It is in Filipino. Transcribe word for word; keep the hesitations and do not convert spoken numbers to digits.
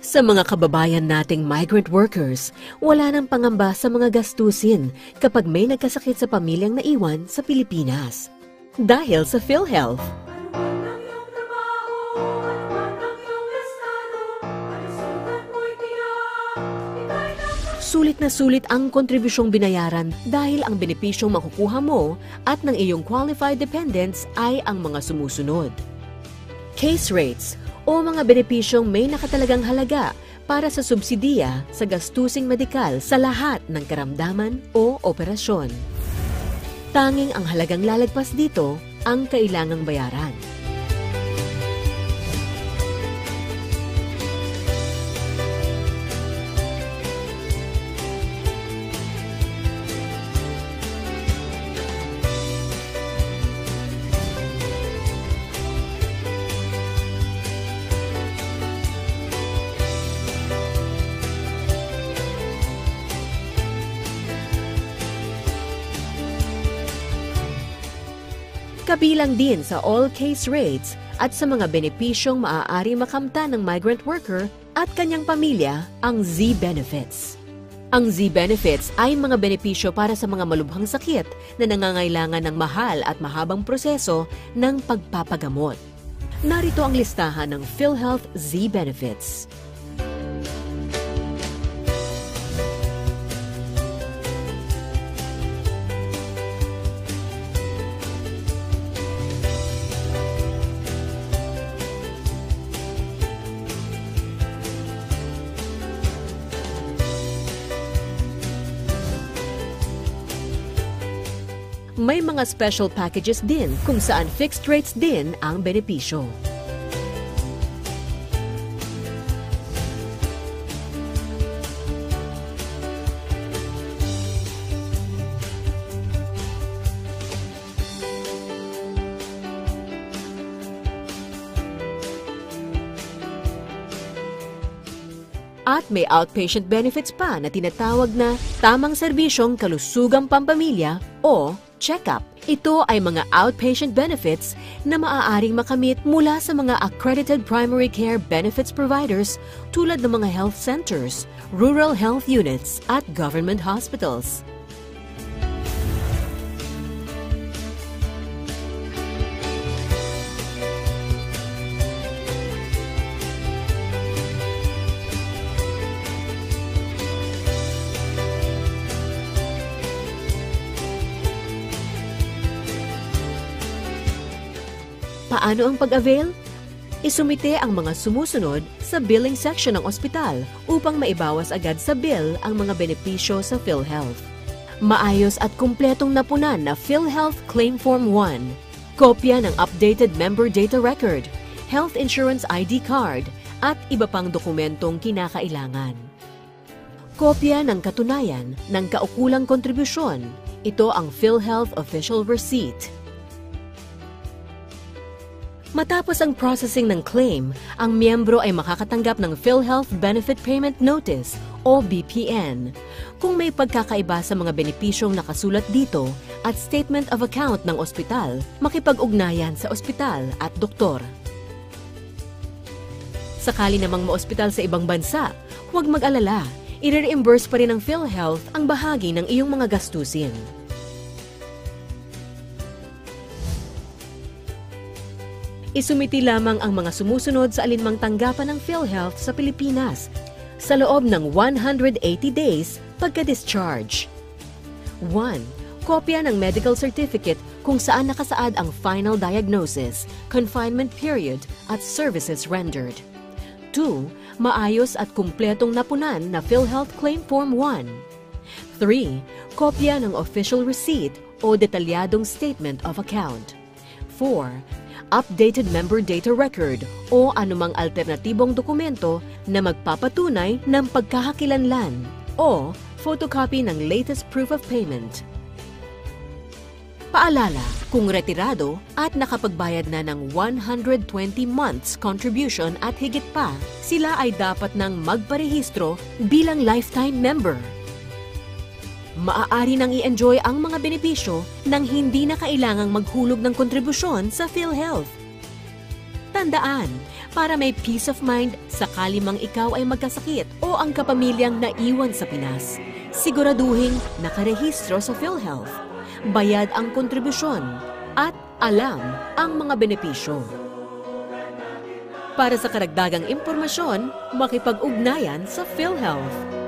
Sa mga kababayan nating migrant workers, wala nang pangamba sa mga gastusin kapag may nagkasakit sa pamilyang naiwan sa Pilipinas. Dahil sa PhilHealth. Sulit na sulit ang kontribusyong binayaran dahil ang benepisyong makukuha mo at ng iyong qualified dependents ay ang mga sumusunod. Case rates o mga benepisyong may nakatalagang halaga para sa subsidiya sa gastusing medikal sa lahat ng karamdaman o operasyon. Tanging ang halagang lalagpas dito ang kailangang bayaran. Kabilang din sa all case rates at sa mga benepisyong maaari makamta ng migrant worker at kanyang pamilya ang Z-Benefits. Ang Z-Benefits ay mga benepisyo para sa mga malubhang sakit na nangangailangan ng mahal at mahabang proseso ng pagpapagamot. Narito ang listahan ng PhilHealth Z-Benefits. May mga special packages din kung saan fixed rates din ang benepisyo. At may outpatient benefits pa na tinatawag na tamang serbisyong kalusugang pampamilya o check-up. Ito ay mga outpatient benefits na maaaring makamit mula sa mga accredited primary care benefits providers tulad ng mga health centers, rural health units at government hospitals. Paano ang pag-avail? Isumite ang mga sumusunod sa billing section ng ospital upang maibawas agad sa bill ang mga benepisyo sa PhilHealth. Maayos at kumpletong napunan na PhilHealth Claim Form one, kopya ng updated member data record, health insurance I D card, at iba pang dokumentong kinakailangan. Kopya ng katunayan ng kaukulang kontribusyon. Ito ang PhilHealth Official Receipt. Matapos ang processing ng claim, ang miyembro ay makakatanggap ng PhilHealth Benefit Payment Notice o B P N. Kung may pagkakaiba sa mga benepisyong nakasulat dito at statement of account ng ospital, makipag-ugnayan sa ospital at doktor. Sakali namang ma-ospital sa ibang bansa, huwag mag-alala, i-reimburse pa rin ng PhilHealth ang bahagi ng iyong mga gastusin. Isumiti lamang ang mga sumusunod sa alinmang tanggapan ng PhilHealth sa Pilipinas sa loob ng one hundred eighty days pagka-discharge. one. Kopya ng medical certificate kung saan nakasaad ang final diagnosis, confinement period, at services rendered. two. Maayos at kumpletong napunan na PhilHealth Claim Form one. three. Kopya ng official receipt o detalyadong statement of account. four. Updated member data record o anumang alternatibong dokumento na magpapatunay ng pagkakakilanlan o photocopy ng latest proof of payment. Paalala, kung retirado at nakapagbayad na ng one hundred twenty months contribution at higit pa, sila ay dapat nang magparehistro bilang lifetime member. Maaari nang i-enjoy ang mga benepisyo nang hindi na kailangang maghulog ng kontribusyon sa PhilHealth. Tandaan, para may peace of mind sakali mang ikaw ay magkasakit o ang kapamilyang naiwan sa Pinas. Siguraduhin nakarehistro sa PhilHealth, bayad ang kontribusyon, at alam ang mga benepisyo. Para sa karagdagang impormasyon, makipag-ugnayan sa PhilHealth.